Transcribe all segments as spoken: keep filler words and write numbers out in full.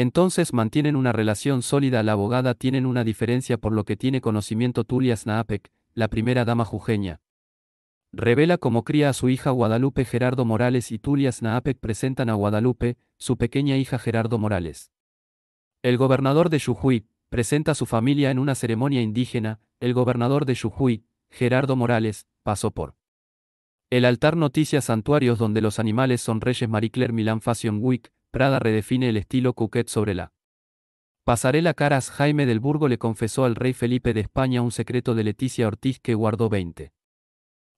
Entonces mantienen una relación sólida. La abogada tienen una diferencia por lo que tiene conocimiento. Tulia Snopek, la primera dama jujeña, revela cómo cría a su hija Guadalupe. Gerardo Morales y Tulia Snopek presentan a Guadalupe, su pequeña hija Gerardo Morales. El gobernador de Jujuy presenta a su familia en una ceremonia indígena. El gobernador de Jujuy, Gerardo Morales, pasó por el altar Noticias Santuarios donde los animales son reyes. Marie Claire Milan Fashion Week, Prada redefine el estilo coquette sobre la pasarela. Caras Jaime del Burgo le confesó al rey Felipe de España un secreto de Leticia Ortiz que guardó veinte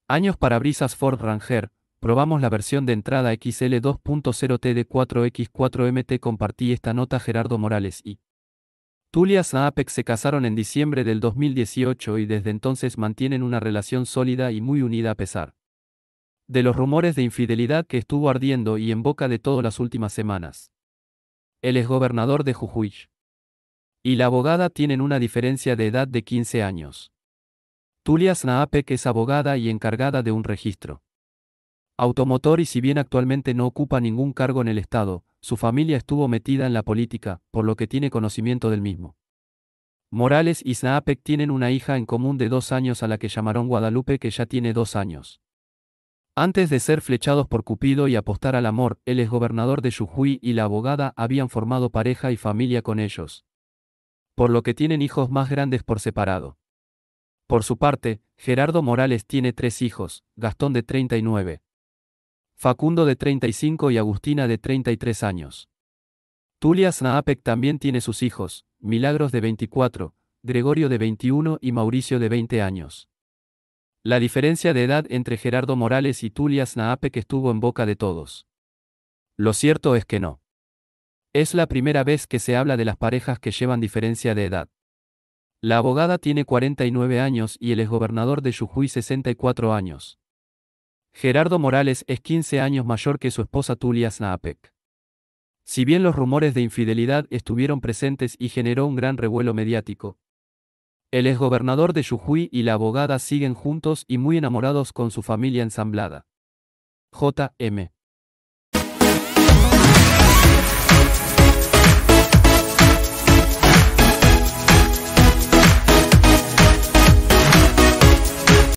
años. Parabrisas Ford Ranger, probamos la versión de entrada X L dos punto cero T D cuatro X cuatro M T. Compartí esta nota. Gerardo Morales y Tulia Snopek se casaron en diciembre del dos mil dieciocho y desde entonces mantienen una relación sólida y muy unida a pesar de los rumores de infidelidad que estuvo ardiendo y en boca de todas las últimas semanas. El exgobernador de Jujuy y la abogada tienen una diferencia de edad de quince años. Tulia Snopek es abogada y encargada de un registro automotor y si bien actualmente no ocupa ningún cargo en el Estado, su familia estuvo metida en la política, por lo que tiene conocimiento del mismo. Morales y Snopek tienen una hija en común de dos años a la que llamaron Guadalupe, que ya tiene dos años. Antes de ser flechados por Cupido y apostar al amor, el exgobernador de Jujuy y la abogada habían formado pareja y familia con ellos, por lo que tienen hijos más grandes por separado. Por su parte, Gerardo Morales tiene tres hijos, Gastón de treinta y nueve, Facundo de treinta y cinco y Agustina de treinta y tres años. Tulia Snopek también tiene sus hijos, Milagros de veinticuatro, Gregorio de veintiuno y Mauricio de veinte años. La diferencia de edad entre Gerardo Morales y Tulia Snopek estuvo en boca de todos. Lo cierto es que no es la primera vez que se habla de las parejas que llevan diferencia de edad. La abogada tiene cuarenta y nueve años y el exgobernador de Jujuy sesenta y cuatro años. Gerardo Morales es quince años mayor que su esposa Tulia Snopek. Si bien los rumores de infidelidad estuvieron presentes y generó un gran revuelo mediático, el exgobernador de Jujuy y la abogada siguen juntos y muy enamorados con su familia ensamblada. J M